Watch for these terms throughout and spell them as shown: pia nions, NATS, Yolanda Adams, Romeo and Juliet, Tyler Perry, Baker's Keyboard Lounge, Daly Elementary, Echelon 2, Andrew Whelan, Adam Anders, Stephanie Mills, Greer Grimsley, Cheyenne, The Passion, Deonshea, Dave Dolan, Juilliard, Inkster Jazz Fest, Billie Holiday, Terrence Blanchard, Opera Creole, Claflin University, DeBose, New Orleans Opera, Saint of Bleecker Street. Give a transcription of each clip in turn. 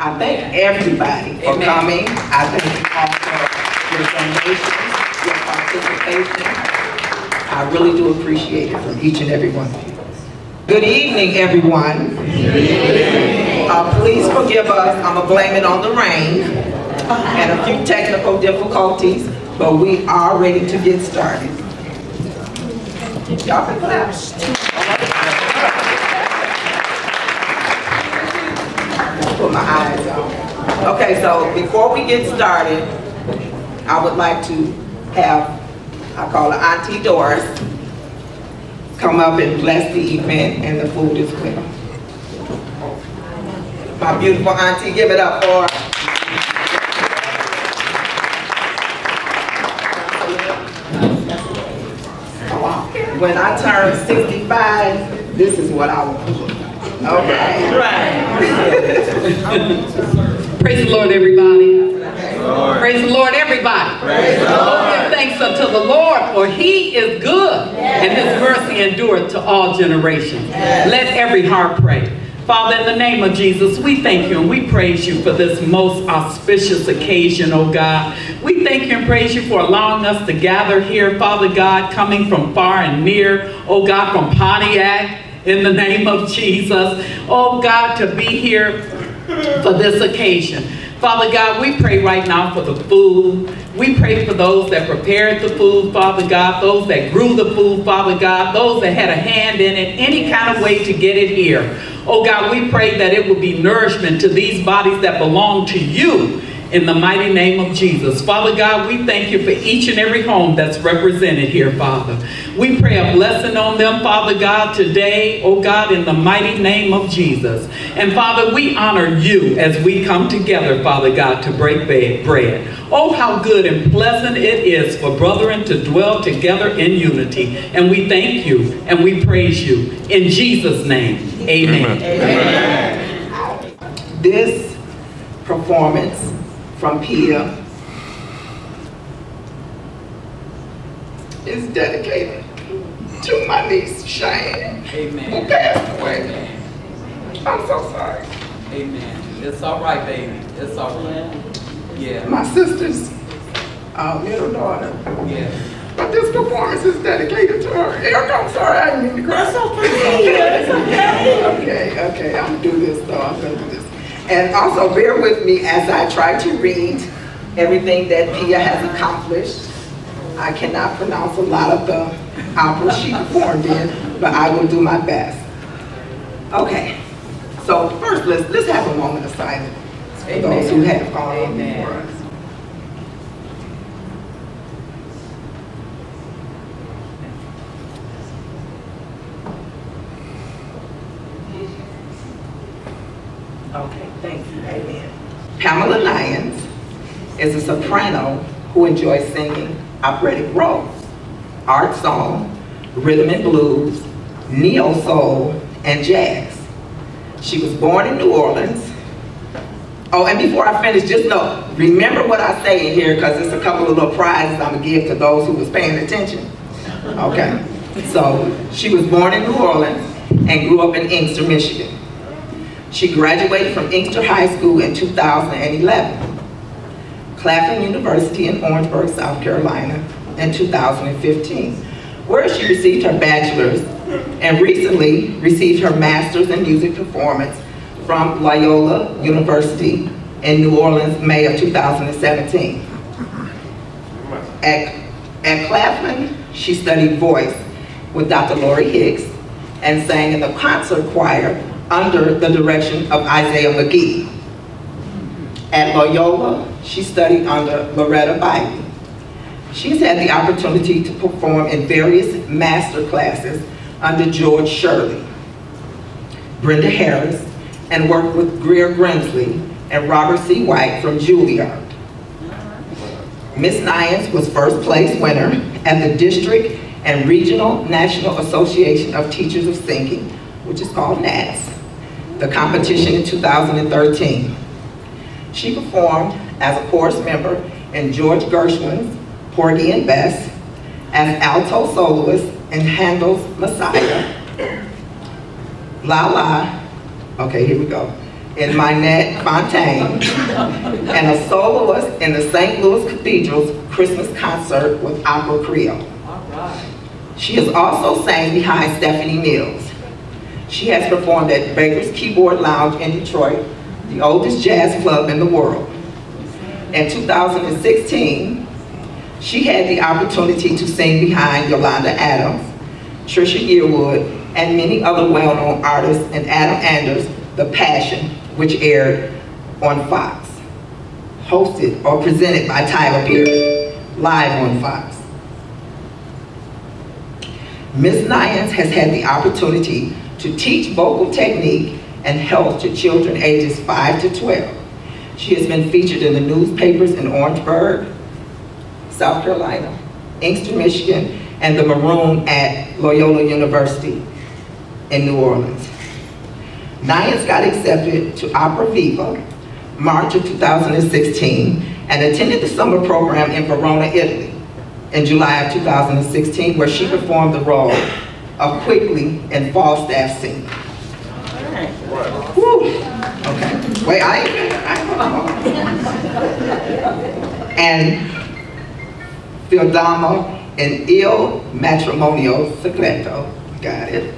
I thank everybody for coming. I thank you all for your donations, your participation. I really do appreciate it from each and every one of you. Good evening, everyone. Good evening. Please forgive us. I'm going to blame it on the rain and a few technical difficulties, but we are ready to get started. Y'all can clap. Put my eyes on. Okay, so before we get started, I would like to have, I call her Auntie Doris, come up and bless the event and the food as well. My beautiful auntie, give it up for her. When I turn 65, this is what I will do. Okay. Right. Praise the Lord, everybody. Praise the Lord, everybody. Praise the Lord. Give thanks unto the Lord, for he is good, and his mercy endureth to all generations. Let every heart pray. Father, in the name of Jesus, we thank you and we praise you for this most auspicious occasion, oh God. We thank you and praise you for allowing us to gather here, Father God, coming from far and near, oh God, from Pontiac, in the name of Jesus. Oh God, to be here for this occasion. Father God, we pray right now for the food. We pray for those that prepared the food, Father God, those that grew the food, Father God, those that had a hand in it, any kind of way to get it here. Oh God, we pray that it will be nourishment to these bodies that belong to you in the mighty name of Jesus. Father God, we thank you for each and every home that's represented here, Father. We pray a blessing on them, Father God, today, oh God, in the mighty name of Jesus. And Father, we honor you as we come together, Father God, to break bread. Oh, how good and pleasant it is for brethren to dwell together in unity. And we thank you and we praise you. In Jesus' name, amen. Amen. Amen. This performance from Pia is dedicated to my niece, Cheyenne, who passed away. Amen. I'm so sorry. Amen. It's all right, baby. It's all right. Yeah. My sister's middle daughter. Yeah. But this performance is dedicated to her. Eric, I'm sorry, I didn't mean to cry. That's okay. It's okay. Okay, I'm gonna do this though. I'm gonna do this. And also bear with me as I try to read everything that Pia has accomplished. I cannot pronounce a lot of the opera she performed in, but I will do my best. Okay, so first let's have a moment of silence for those who have gone before us. Okay, thank you. Amen. Pamela Nions is a soprano who enjoys singing operatic roles, art song, rhythm and blues, neo-soul, and jazz. She was born in New Orleans. Oh, and before I finish, just know, remember what I say in here, because it's a couple of little prizes I'm going to give to those who was paying attention. Okay, so she was born in New Orleans and grew up in Inkster, Michigan. She graduated from Inkster High School in 2011, Claflin University in Orangeburg, South Carolina in 2015, where she received her bachelor's and recently received her master's in music performance from Loyola University in New Orleans, May of 2017. At Claflin, she studied voice with Dr. Lori Hicks and sang in the concert choir under the direction of Isaiah McGee. At Loyola, she studied under Loretta Biden. She's had the opportunity to perform in various master classes under George Shirley, Brenda Harris, and worked with Greer Grimsley and Robert C. White from Juilliard. Ms. Nions was first place winner at the District and Regional National Association of Teachers of Singing, which is called NATS, the competition in 2013. She performed as a chorus member in George Gershwin's Porgy and Bess, as alto soloist in Handel's Messiah, La La, okay, here we go, in Mynette Fontaine, and a soloist in the St. Louis Cathedral's Christmas concert with Opera Creole. She has also sang behind Stephanie Mills. She has performed at Baker's Keyboard Lounge in Detroit, the oldest jazz club in the world. In 2016, she had the opportunity to sing behind Yolanda Adams, Trisha Yearwood, and many other well-known artists in Adam Anders' The Passion, which aired on Fox, hosted or presented by Tyler Perry, live on Fox. Ms. Nions has had the opportunity to teach vocal technique and health to children ages 5 to 12. She has been featured in the newspapers in Orangeburg, South Carolina, Inkster, Michigan, and the Maroon at Loyola University in New Orleans. Nions got accepted to Opera Viva, March of 2016, and attended the summer program in Verona, Italy, in July of 2016, where she performed the role of Quigley in Falstaff scene. Woo. Okay. Wait, I and Fidalma in Il Matrimonio Segreto. Got it.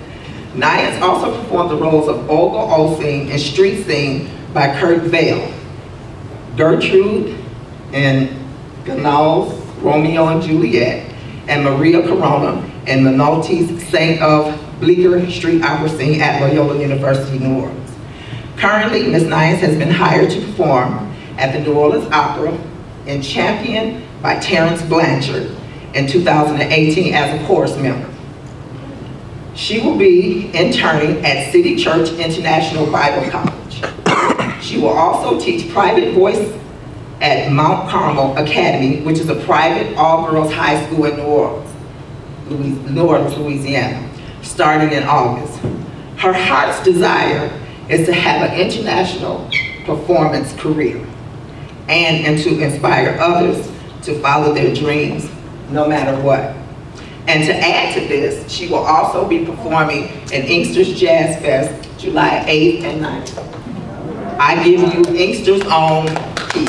Nions also performed the roles of Olga Olsen in Street Scene by Kurt Vale, Gertrude in Gounod's Romeo and Juliet, and Maria Corona in Minolti's Saint of Bleecker Street Opera Scene at Loyola University, New Orleans. Currently, Ms. Nions has been hired to perform at the New Orleans Opera in Champion by Terrence Blanchard in 2018 as a chorus member. She will be interning at City Church International Bible College. She will also teach private voice at Mount Carmel Academy, which is a private all-girls high school in New Orleans, Louisiana, starting in August. Her heart's desire is to have an international performance career and to inspire others to follow their dreams no matter what. And to add to this, she will also be performing at Inkster Jazz Fest, July 8th and 9th. I give you Inkster's own key.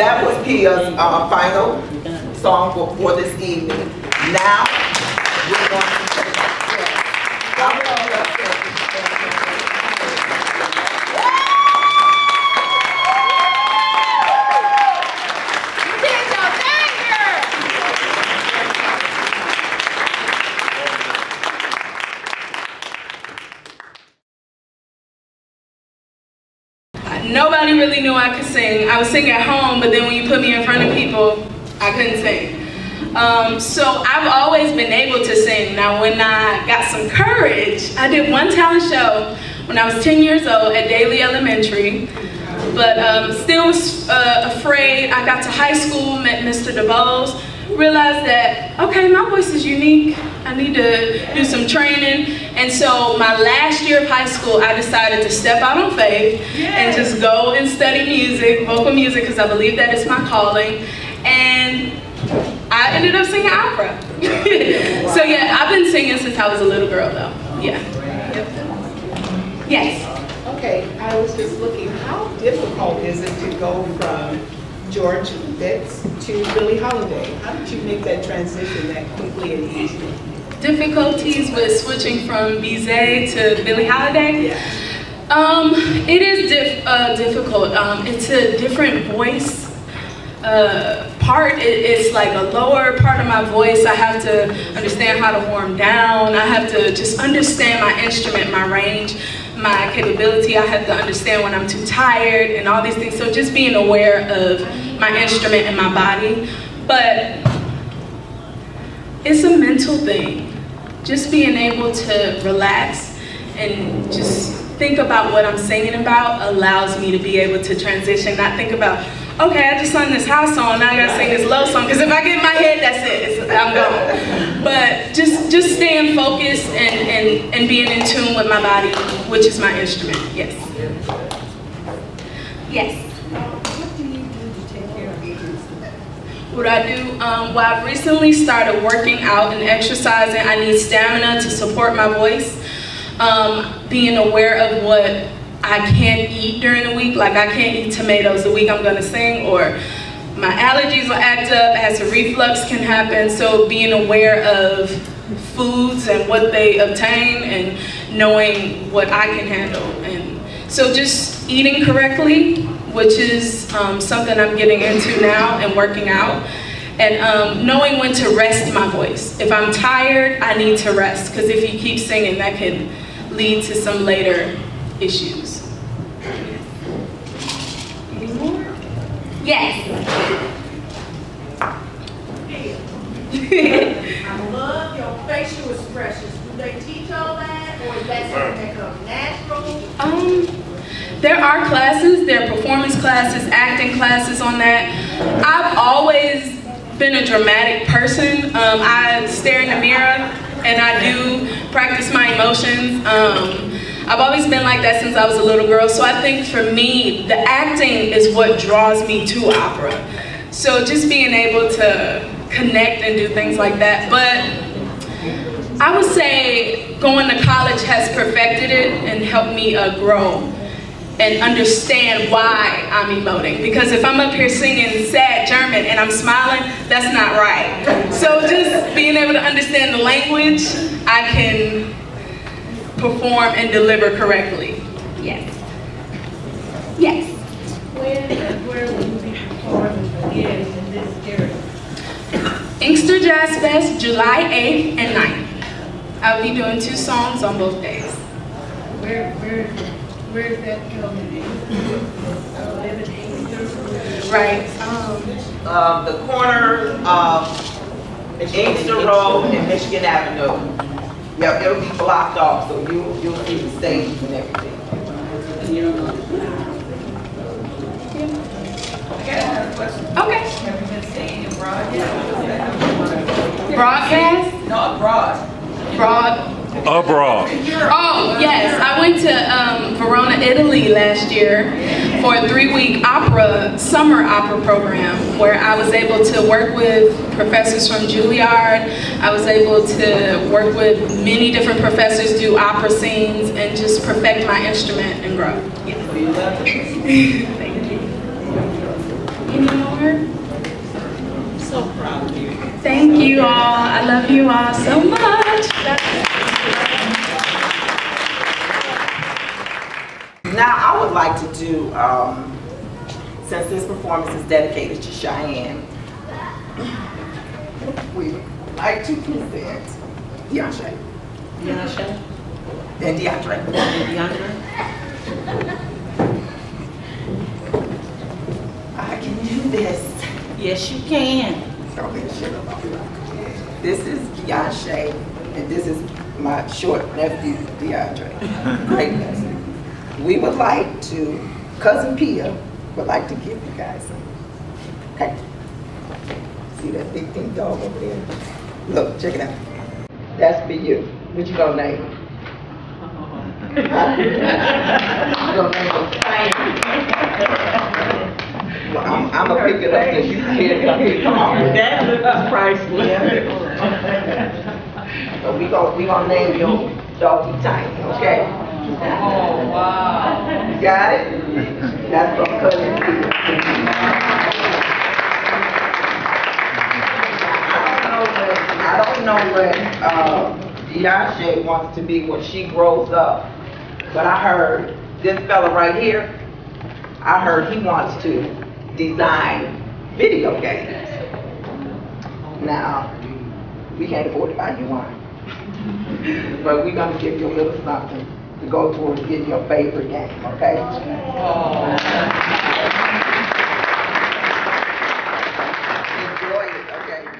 That was Pia's final song for this evening. Now, we're going to take a step. Y'all know what I'm saying. You did your thing here. Nobody really knew I could sing. I would sing at home, but then when you put me in front of people, I couldn't sing. So I've always been able to sing. Now when I got some courage, I did one talent show when I was 10 years old at Daly Elementary, but still was afraid. I got to high school, met Mr. DeBose, realized that, okay, my voice is unique. I need to do some training. And so my last year of high school, I decided to step out on faith and just go and study music, vocal music, because I believe that it's my calling. And I ended up singing opera. So yeah, I've been singing since I was a little girl though. Yeah. Yep. Yes. Okay, I was just looking, how difficult is it to go from George Betts to Billie Holiday? How did you make that transition that quickly and easily? Difficulties with switching from Bizet to Billie Holiday? Yeah. It is difficult. It's a different voice. It's like a lower part of my voice. I have to understand how to warm down. I have to just understand my instrument, my range, my capability. I have to understand when I'm too tired and all these things. So just being aware of my instrument and my body. But it's a mental thing. Just being able to relax and just think about what I'm singing about allows me to be able to transition, not think about, okay, I just sung this high song, now I gotta sing this low song, because if I get in my head, that's it, I'm gone. But just staying focused and being in tune with my body, which is my instrument, yes. Yes. What do you do to take care of agency? What I do, well, I've recently started working out and exercising. I need stamina to support my voice, being aware of what I can't eat during the week. Like I can't eat tomatoes the week I'm gonna sing, or my allergies will act up, acid reflux can happen. So being aware of foods and what they obtain and knowing what I can handle. And so just eating correctly, which is something I'm getting into now, and working out. And knowing when to rest my voice. If I'm tired, I need to rest, because if you keep singing, that can lead to some later issues. Yes. I love your facial expressions. Do they teach all that, or is that something that comes natural? There are classes. There are performance classes, acting classes on that. I've always been a dramatic person. I stare in the mirror and I do practice my emotions. I've always been like that since I was a little girl, so I think for me, the acting is what draws me to opera. So just being able to connect and do things like that. But I would say going to college has perfected it and helped me grow and understand why I'm emoting. Because if I'm up here singing sad German and I'm smiling, that's not right. So just being able to understand the language, I can perform and deliver correctly. Yes. Yes. Where will you be performing again in this area? Inkster Jazz Fest, July 8th and 9th. I'll be doing 2 songs on both days. Where is that coming? I live in Inkster. Right. The corner of Inkster Road and Michigan Avenue. Yep, it'll be blocked off, so you'll see the stage and everything. You don't know. I got another question. Okay. Have you been singing abroad yet? Broadcast? No, abroad. Abroad. Oh, yes. I went to Verona, Italy last year for a 3-week opera, summer opera program, where I was able to work with professors from Juilliard. I was able to work with many different professors, do opera scenes, and just perfect my instrument and grow. Yeah. Thank you. honor. I'm so proud of you. Thank you all. I love you all so much. Now I would like to do, since this performance is dedicated to Cheyenne, we would like to present Deonshea. Deonshea? And DeAndre. I can do this. Yes, you can. This is Deonshea, and this is my short nephew, DeAndre. Great nephew. We would like to, Cousin Pia would like to give you guys some. Okay. See that big thing dog over there? Look, check it out. That's for you. What you gonna name? I'm gonna pick it up because you can't. Come on. That looks priceless. Yeah. So we gonna name your doggy Tiny, okay? Oh wow. You got it? That's from Cousin Peter. I don't know what Deonshea wants to be when she grows up. But I heard this fella right here, I heard he wants to design video games. Now, we can't afford to buy you one. But we're going to give you a little something to go towards getting your favorite game, okay? Oh. Enjoy it, okay?